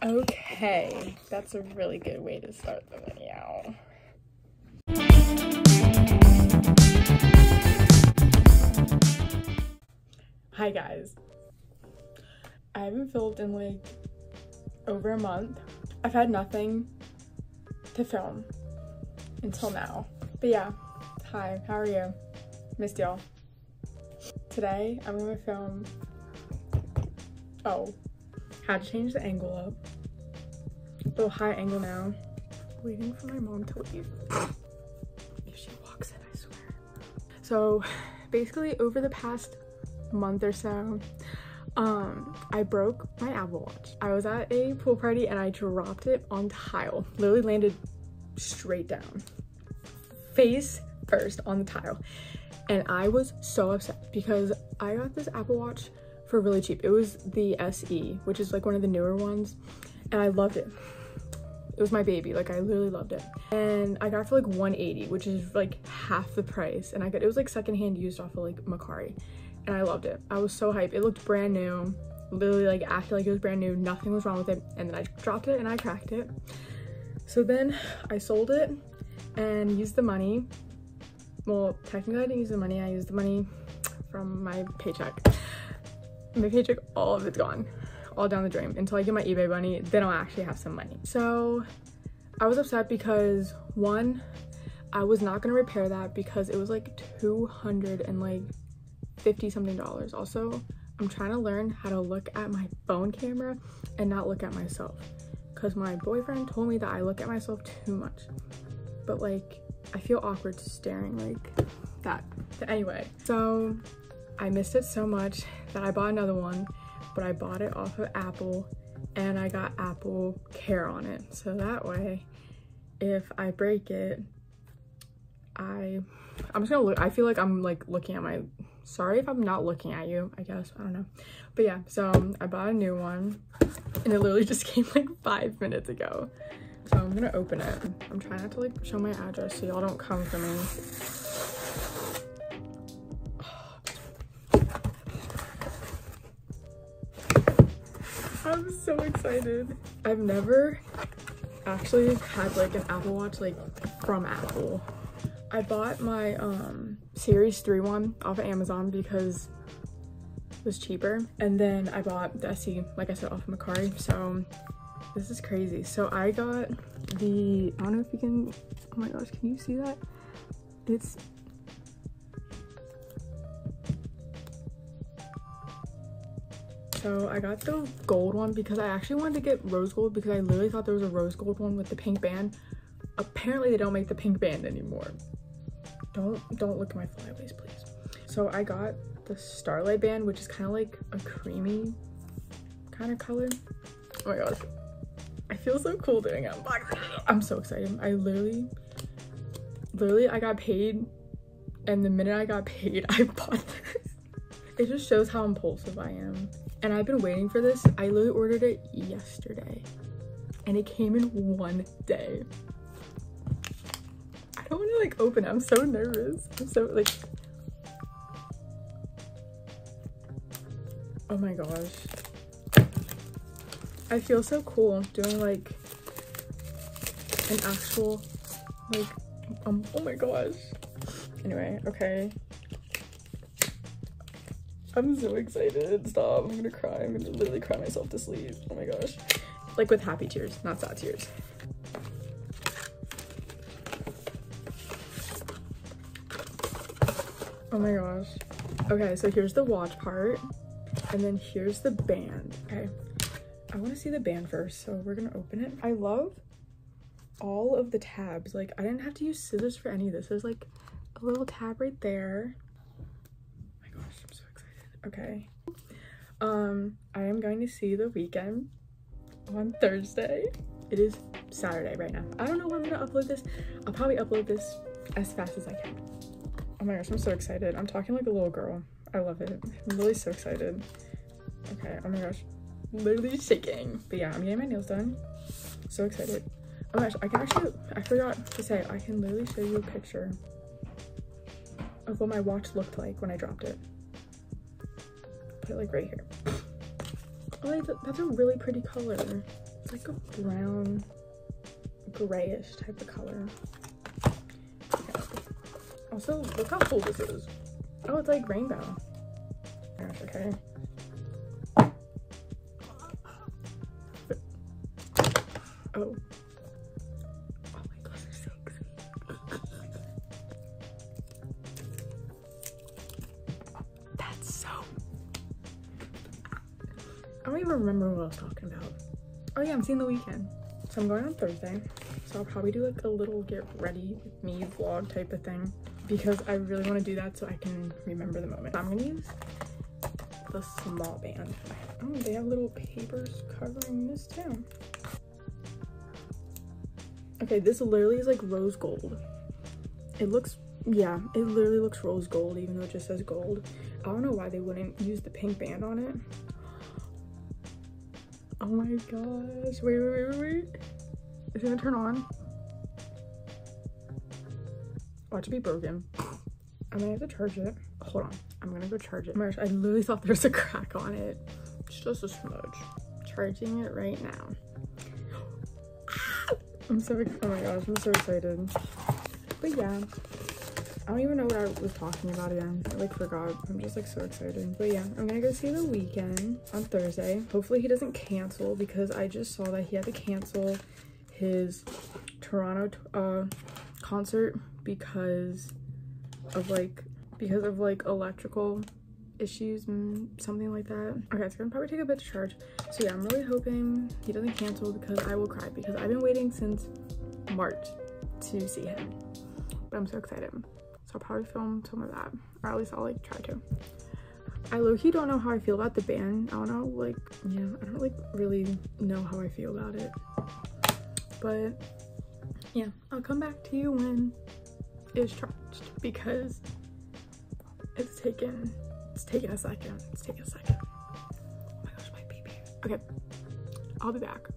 Okay, that's a really good way to start the video. Hi guys. I haven't filmed in like over a month. I've had nothing to film until now. But yeah, hi, how are you? Missed y'all. Today I'm gonna film, how to change the angle up. A little high angle now. Waiting for my mom to leave. If she walks in, I swear. So basically over the past month or so, I broke my Apple Watch. I was at a pool party and I dropped it on tile. Literally landed straight down. Face first on the tile. And I was so upset because I got this Apple Watch for really cheap. It was the SE, which is like one of the newer ones, and I loved it. It was my baby, like I literally loved it. And I got for like $180, which is like half the price, and it was like secondhand used off of like Mercari, and I loved it. I was so hyped. It looked brand new, literally like acted like it was brand new, nothing was wrong with it, and then I dropped it and I cracked it. So then I sold it and used the money. Well, technically I didn't use the money, I used the money from my paycheck. My paycheck, all of it's gone, all down the drain until I get my eBay money. Then I'll actually have some money. So I was upset because one, I was not gonna repair that because it was like $250 something. Also, I'm trying to learn how to look at my phone camera and not look at myself because my boyfriend told me that I look at myself too much. But like, I feel awkward staring like that. But anyway, so I missed it so much that I bought another one, but I bought it off of Apple and I got Apple Care on it. So that way, if I break it, I'm just gonna look, I feel like I'm like looking at my, sorry if I'm not looking at you, I guess, I don't know. But yeah, so I bought a new one and it literally just came like 5 minutes ago. So I'm gonna open it. I'm trying not to like show my address so y'all don't come for me. I'm so excited. I've never actually had like an Apple Watch like from Apple. I bought my Series 3 one off of Amazon because it was cheaper. And then I bought the SE, like I said, off of Mercari. So this is crazy. So I got the, I don't know if you can, oh my gosh, can you see that? It's, so I got the gold one because I actually wanted to get rose gold because I literally thought there was a rose gold one with the pink band. Apparently they don't make the pink band anymore. Don't look at my flyaways, please. So I got the starlight band, which is kind of like a creamy kind of color. Oh my gosh, I feel so cool doing it. I'm so excited. I literally I got paid, and the minute I got paid, I bought this. It just shows how impulsive I am. And I've been waiting for this. I literally ordered it yesterday and it came in one day. I don't want to like open it. I'm so nervous. I'm so like, oh my gosh. I feel so cool doing like an actual like, oh my gosh. Anyway, okay. I'm so excited. Stop. I'm gonna cry. I'm gonna literally cry myself to sleep. Oh my gosh. Like with happy tears, not sad tears. Oh my gosh. Okay, so here's the watch part. And then here's the band. Okay. I want to see the band first, so we're gonna open it. I love all of the tabs. Like, I didn't have to use scissors for any of this. There's like a little tab right there. Okay, I am going to see The Weeknd on Thursday. It is Saturday right now. I don't know when I'm gonna upload this. I'll probably upload this as fast as I can. Oh my gosh, I'm so excited. I'm talking like a little girl. I love it. I'm really so excited. Okay, oh my gosh, literally shaking. But yeah, I'm getting my nails done. So excited. Oh my gosh, I can actually, I forgot to say, I can literally show you a picture of what my watch looked like when I dropped it. It like right here. Oh, that's a really pretty color. It's like a brown, grayish type of color. Yeah. Also, look how cool this is. Oh, it's like rainbow. Gosh, okay. Oh. Oh my gosh, they're so exciting. That's so... I don't even remember what I was talking about. Oh yeah, I'm seeing The Weeknd. So I'm going on Thursday. So I'll probably do like a little get ready with me vlog type of thing, because I really want to do that so I can remember the moment. I'm gonna use the small band. Oh, they have little papers covering this too. Okay, this literally is like rose gold. It looks, yeah, it literally looks rose gold, even though it just says gold. I don't know why they wouldn't use the pink band on it. Oh my gosh, wait. It's gonna turn on. Watch it be broken. I'm gonna have to charge it. Hold on, I'm gonna go charge it. Marsh, I literally thought there was a crack on it. It's just a smudge. Charging it right now. I'm so, oh my gosh, I'm so excited. But yeah, I don't even know what I was talking about again. I like forgot. I'm just like so excited. But yeah, I'm gonna go see The Weeknd on Thursday. Hopefully he doesn't cancel, because I just saw that he had to cancel his Toronto concert because of like electrical issues and something like that. Okay, it's gonna probably take a bit to charge. So yeah, I'm really hoping he doesn't cancel, because I will cry, because I've been waiting since March to see him, but I'm so excited. So I'll probably film some of that, or at least I'll like try to. I low-key don't know how I feel about the band. I don't know, like, yeah, I don't like really know how I feel about it, but yeah, I'll come back to you when it's charged, because it's taking a second. Oh my gosh, my baby. Okay, I'll be back.